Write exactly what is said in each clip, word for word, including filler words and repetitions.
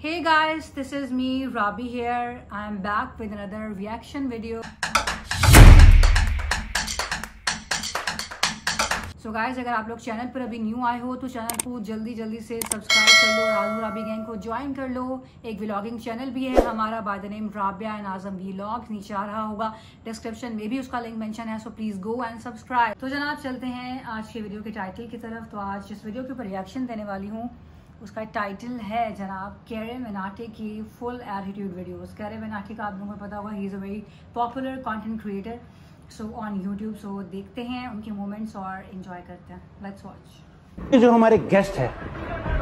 Hey guys, this is me Rabi here. I am back with another reaction video. So guys, अगर आप लोग channel पर अभी new आए हो तो चैनल को जल्दी जल्दी से सब्सक्राइब कर लो और आलू राबी गैंग को ज्वाइन कर लो। एक व्लॉगिंग चैनल भी है हमारा by the name Rabia and Azam vlog, नीचे आ रहा होगा डिस्क्रिप्शन में भी उसका लिंक मेंशन है, so please go and subscribe. तो जनाब चलते हैं आज के वीडियो के टाइटल की तरफ। तो आज जिस वीडियो के ऊपर रिएक्शन देने वाली हूँ उसका टाइटल है जनाब कैरी मिनाटी की full attitude videos. Carry Minati का आप लोगों को पता होगा, he is a very popular content creator so on YouTube. So देखते हैं उनके मोमेंट्स और एंजॉय करते हैं, लेट्स वॉच। जो हमारे गेस्ट है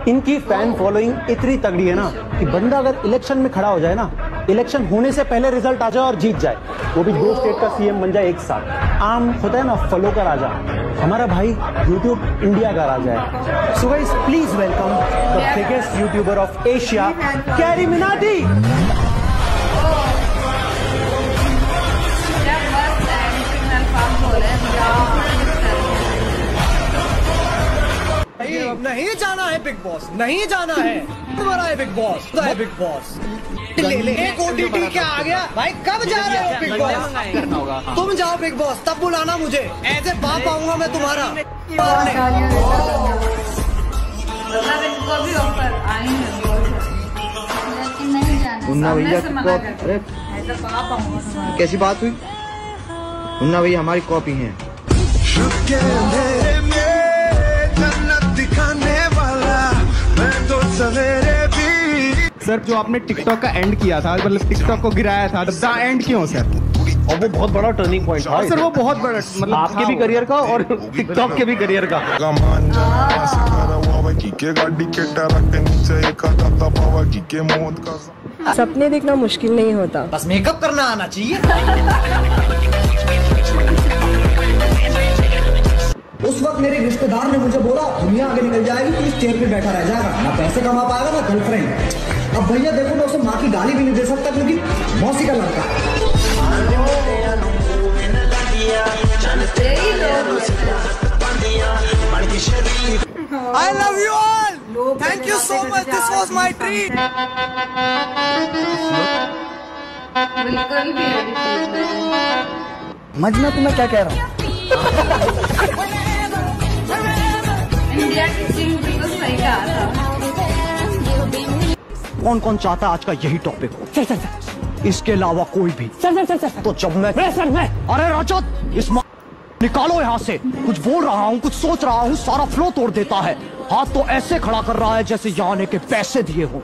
इनकी फैन फॉलोइंग इतनी तगड़ी है ना कि बंदा अगर इलेक्शन में खड़ा हो जाए ना, इलेक्शन होने से पहले रिजल्ट आ जाए और जीत जाए, वो भी दो स्टेट का सीएम बन जाए एक साथ। आम होता है ना फलो का राजा, हमारा भाई यूट्यूब इंडिया का राजा है। So guys please welcome the biggest YouTuber of Asia Carry Minati. नहीं जाना है बिग बॉस, नहीं जाना है, है बिग बॉस है बिग बॉस ले ले एक ओटीटी क्या आ गया भाई, कब जा रहे हो बिग बॉस? तुम जाओ बिग बॉस तब बुलाना मुझे, ऐसे बाप आऊंगा मैं तुम्हारा। उन्ना भैया कैसी बात हुई? उन्ना भैया हमारी कॉपी है। सर जो आपने टिकटॉक का एंड किया था, मतलब टिकटॉक को गिराया था, द एंड क्यों सर? और वो बहुत बड़ा टर्निंग पॉइंट था सर, वो बहुत बड़ा, मतलब आपके भी करियर का और टिकटॉक के भी करियर का। सपने देखना मुश्किल नहीं होता, बस मेकअप करना आना चाहिए। उस वक्त मेरे रिश्तेदार ने मुझे बोला दुनिया आगे निकल जाएगी, तो इस चेयर पे बैठा रह जाएगा, ना पैसे कमा पाएगा ना गर्लफ्रेंड। अब भैया देखो मैं उसे माँ की गाली भी नहीं दे सकता क्योंकि मौसी का लड़का। I love you all, thank you so much, this was my dream. मजना तुम्हें क्या कह रहा हूँ? कौन कौन चाहता आज का यही टॉपिक हो? सर सर सर इसके अलावा कोई भी सर सर सर सर तो जब मैं मैं सर मैं अरे रजत इस निकालो यहाँ से, कुछ बोल रहा हूँ कुछ सोच रहा हूँ सारा फ्लो तोड़ देता है। हाथ तो ऐसे खड़ा कर रहा है जैसे यहाँ आने के पैसे दिए हो।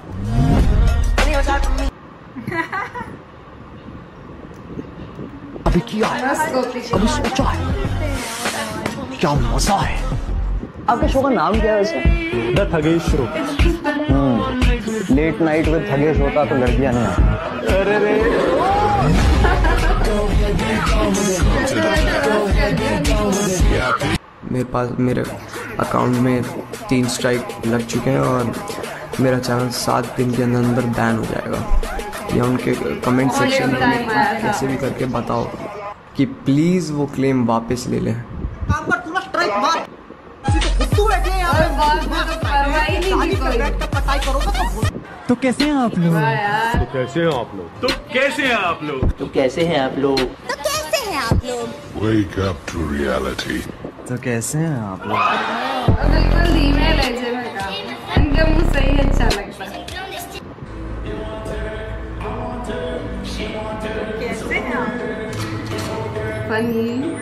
अभी किया है, अभी सोचा है, क्या मजा है। आपके शो का नाम क्या है वैसे? The Thagesh show. Hmm, late night with Thagesh होता तो लड़कियां नहीं। अरे रे मेरे पास मेरे अकाउंट में तीन स्ट्राइक लग चुके हैं और मेरा चैनल सात दिन के अंदर अंदर बैन हो जाएगा, या उनके कमेंट सेक्शन में कैसे भी करके बताओ कि प्लीज़ वो क्लेम वापस ले लें। तो कैसे हैं आप लोग? तो कैसे हैं आप लोग? तो कैसे हैं आप लोग? तो कैसे हैं आप लोग? तो कैसे हैं आप लोग? Wake up to reality. तो कैसे हैं आप लोग? बिल्कुल धीमे लहजे में काम, इनका मुंह सही अच्छा लगता है। कैसे हैं आप? फनी।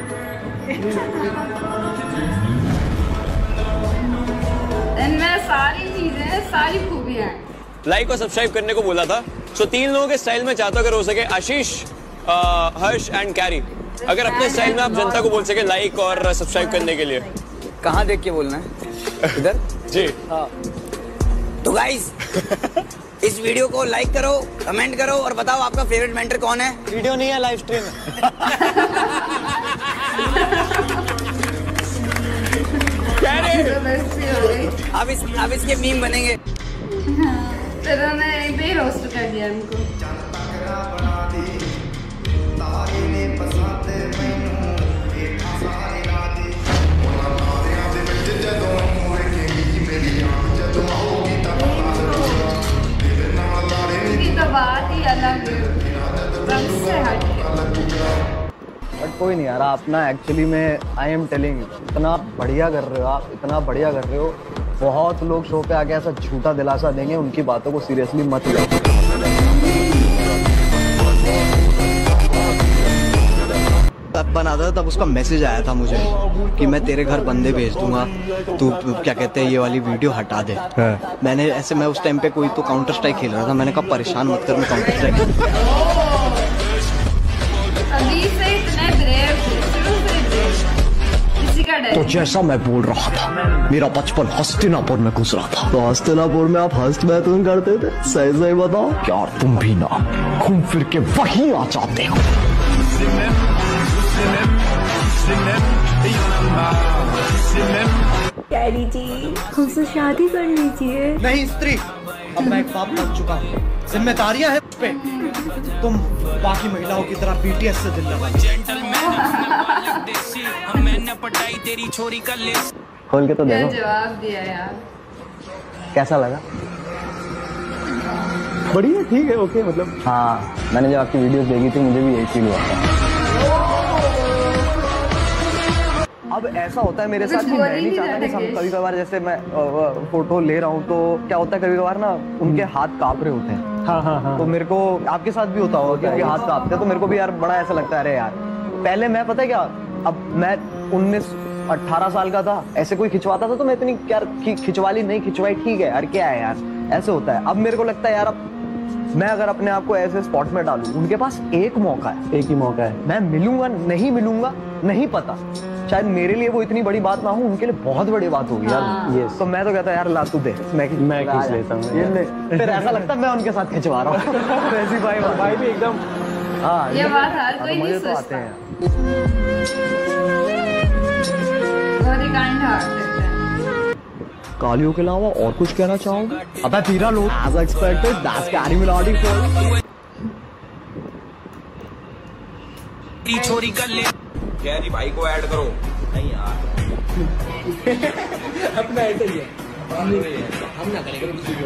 मैं सारी चीजें सारी खूबियां लाइक और सब्सक्राइब करने को बोला था। सो so, तीन लोगों के स्टाइल में चाहता अगर हो सके आशीष, हर्ष एंड कैरी, अगर अपने स्टाइल में आप जनता को बोल सके लाइक और सब्सक्राइब करने के लिए। कहाँ देख के बोलना है? इधर जी हाँ। तो गाइस इस वीडियो को लाइक करो, कमेंट करो और बताओ आपका फेवरेट मेंटर कौन है। वीडियो नहीं है, लाइव स्ट्रीम है। अब इस अब इसके मीम बनेंगे। हाँ, तेरा ने एक ही रोस्ट कर दिया हमको। कोई नहीं यार, आप ना एक्चुअली में आई एम टेलिंग, इतना बढ़िया कर रहे हो आप, इतना बढ़िया कर रहे हो। बहुत लोग शो पे आके ऐसा झूठा दिलासा देंगे, उनकी बातों को सीरियसली मत लो। तब बना था, तब उसका मैसेज आया था मुझे कि मैं तेरे घर बंदे भेज दूंगा, तू क्या कहते हैं ये वाली वीडियो हटा दे। मैंने ऐसे मैं उस टाइम पे कोई तो काउंटर स्ट्राइक खेल रहा था, मैंने कहा परेशान मत कर, मैं काउंटर स्ट्राइक तो जैसा मैं बोल रहा था, मेरा बचपन हस्तिनापुर में गुजरा था। तो हस्तिनापुर में आप हस्त बैतून करते थे, सही सही बताओ यार, तुम भी ना घूम फिर के वहीं आ जाते हो। कैरी जी, हमसे शादी कर लीजिए। नहीं स्त्री, अब मैं एक बाप बन चुका हूँ, जिम्मेदारियां है पे। तुम बाकी महिलाओं की तरह बीटीएस से दिल लगा। खोल के तो देखो। जवाब दिया यार, कैसा लगा? बढ़िया, ठीक है, ओके। मतलब हाँ, मैंने जब आपकी वीडियोस देखी थी मुझे भी यही फील हुआ था। अब ऐसा होता है मेरे साथ कि मैं नहीं चाहता कि हम कभी कभार, जैसे मैं फोटो ले रहा हूँ तो क्या होता है कभी कभार ना उनके हाथ कांप रहे होते हैं। हाँ हाँ हाँ। तो मेरे को आपके साथ भी होता होगा कि हाथ कांपते हैं, तो मेरे को भी यार बड़ा ऐसा लगता है, अरे यार पहले मैं, पता है क्या, अब मैं उन्नीस अट्ठारह साल का था, ऐसे कोई खिंचवाता था तो मैं इतनी यार खिंचवाली नहीं, खिंचवाई ठीक है यार, क्या है यार, ऐसे होता है। अब मेरे को लगता है यार, अब मैं अगर अपने आप को ऐसे स्पॉट में डालूं, उनके पास एक मौका है, एक ही मौका है, मैं मिलूंगा नहीं मिलूंगा नहीं पता, शायद मेरे लिए वो इतनी बड़ी बात ना हो, उनके लिए बहुत बड़ी बात होगी यार। ये तो मैं तो कहता यार, ला तू दे, मैं मैं खींच लेता हूं। फिर ऐसा लगता है मैं उनके साथ खिंचवा रहा हूं। वैसी भाई भाई भी एकदम, हां ये बात हर कोई नहीं सोचता है। बहुत ही कांड है। कालियों के अलावा और कुछ कहना चाहोगे? अबे तेरा लोग as expected that's Carry Minati for छोरी कर ले। कैरी भाई को ऐड करो। नहीं यार अपना ऐसे ही है, हम ना करेंगे किसी को।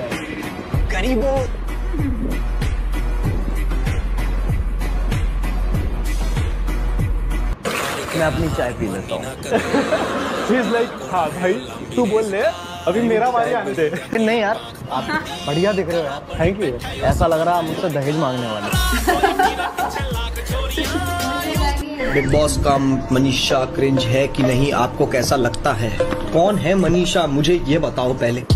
गरीबों मैं अपनी चाय पी लेता हूँ। शी इज लाइक हाँ भाई तू बोल ले, अभी मेरा बारी आने दे। नहीं यार, आप बढ़िया दिख रहे हो यार, थैंक यू। ऐसा लग रहा है मुझसे दहेज मांगने वाले। बिग बॉस का मनीषा क्रिंज है कि नहीं, आपको कैसा लगता है? कौन है मनीषा, मुझे ये बताओ पहले। अभी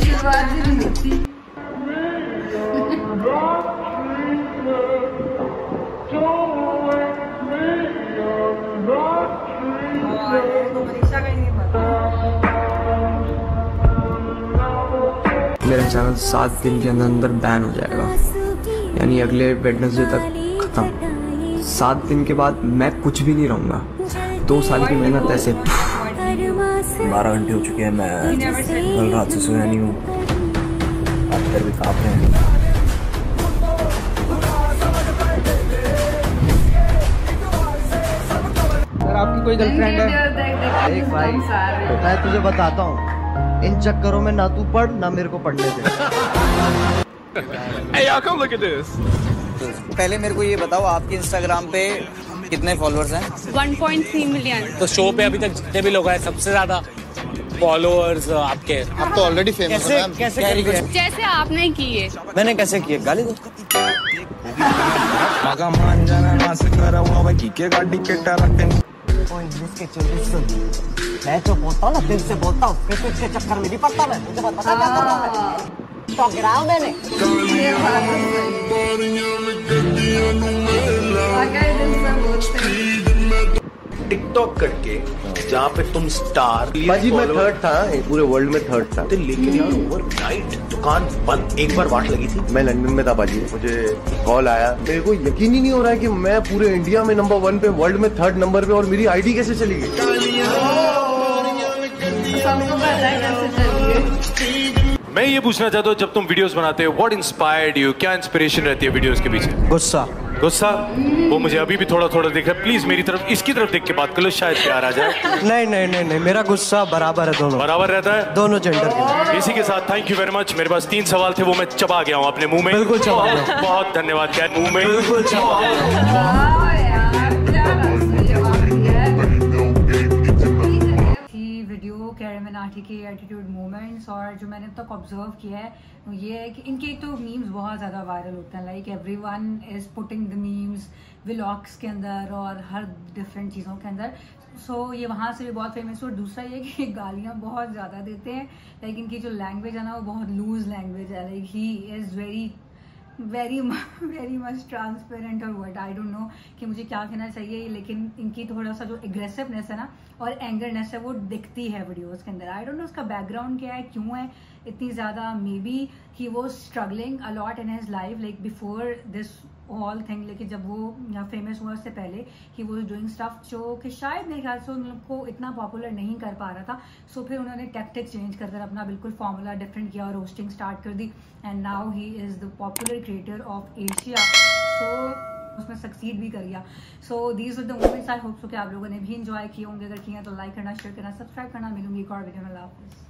शुरुआत नहीं होती। मेरा चैनल सात दिन के अंदर अंदर बैन हो जाएगा, यानी अगले वेडनेसडे तक खत्म। सात दिन के बाद मैं कुछ भी नहीं रहूँगा। दो साल की मेहनत ऐसे। बारह घंटे हो चुके हैं, मैं कल रात से सोया नहीं हूँ, भी कांप रहे हैं। आपकी कोई गर्लफ्रेंड है? देख भाई, मैं तुझे बताता हूँ, इन चक्करों में ना तू पढ़ ना मेरे को पढ़ने दे। Hey, come look at this. पहले मेरे को ये बताओ, आपके इंस्टाग्राम पे कितने फॉलोअर्स हैं? One point three million. तो शो पे अभी तक जितने भी लोग आए, सबसे ज्यादा फॉलोअर्स आपके। आप तो ऑलरेडी फेमस हो। कैसे कैसे जैसे आपने किए? मैंने कैसे किए? गाली दो। के मैं जो बोलता हूँ ना दिल से बोलता हूँ, क्रिकेट के चक्कर में नहीं पड़ता मैं, मुझे पता क्या कर रहा हूं, तो गिरा हूं मैंने। टिकटॉक करके जहाँ पे तुम स्टार, भाजी मैं थर्ड था पूरे वर्ल्ड में, थर्ड था, लेकिन यार ओवरनाइट दुकान बंद, एक बार वाट लगी थी। मैं लंदन में था भाजी, मुझे कॉल आया, मेरे को यकीन ही नहीं हो रहा है कि मैं पूरे इंडिया में नंबर वन पे, वर्ल्ड में थर्ड नंबर पे, और मेरी आईडी कैसे चली गई। मैं ये पूछना चाहता हूँ, जब तुम वीडियोस बनाते हो, व्हाट इंस्पायर्ड यू, क्या इंस्पिरेशन रहती है वीडियोस के पीछे? गुस्सा। गुस्सा वो मुझे अभी भी थोड़ा थोड़ा दिख रहा है। प्लीज मेरी तरफ इसकी तरफ देख के बात कर लो, शायद प्यार आ जाए। नहीं नहीं नहीं नहीं, मेरा गुस्सा बराबर है, दोनों बराबर रहता है, दोनों जेंडर के। इसी के साथ थैंक यू वेरी मच। मेरे पास तीन सवाल थे, वो मैं चबा गया हूँ अपने मुँह में। बिल्कुल चबा गया, बहुत धन्यवाद। क्या मुँह में बिल्कुल चबा कैरी मिनाटी के एटीट्यूड मोमेंट्स और जो मैंने अब तक ऑब्जर्व किया है ये है कि इनके तो मीम्स बहुत ज़्यादा वायरल होते हैं। Like everyone is putting the memes vlogs के अंदर और हर डिफरेंट चीज़ों के अंदर। सो so, ये वहाँ से भी बहुत फेमस है। और दूसरा ये कि गालियाँ बहुत ज़्यादा देते हैं। लाइक इनकी जो लैंग्वेज है ना वो बहुत लूज लैंग्वेज है। Like he is very very very much transparent और वर्ड आई डोंट नो कि मुझे क्या कहना चाहिए, लेकिन इनकी थोड़ा सा जो एग्रेसिवनेस है ना और एंगरनेस है वो दिखती है वीडियोस के अंदर। आई डोंट नो उसका बैकग्राउंड क्या है, क्यों है इतनी ज़्यादा। मे बी ही वो struggling a lot in his life like before this all thing. लेकिन जब वो यहाँ फेमस हुआ उससे पहले ही वो डूइंग स्टफ जो कि शायद मेरे ख्याल से उन लोग को इतना पॉपुलर नहीं कर पा रहा था। सो so, फिर उन्होंने टैक्टिक चेंज कर कर अपना बिल्कुल फॉर्मूला डिफरेंट किया और रोस्टिंग स्टार्ट कर दी। And now he is the popular creator of Asia. So उसमें सक्सीड भी कर गया। So these are the moments. I hope so कि आप लोगों ने भी इंजॉय किए होंगे, अगर किए हैं तो लाइक करना, शेयर करना, सब्सक्राइब करना। मिलूंगी एक और वीडियो में।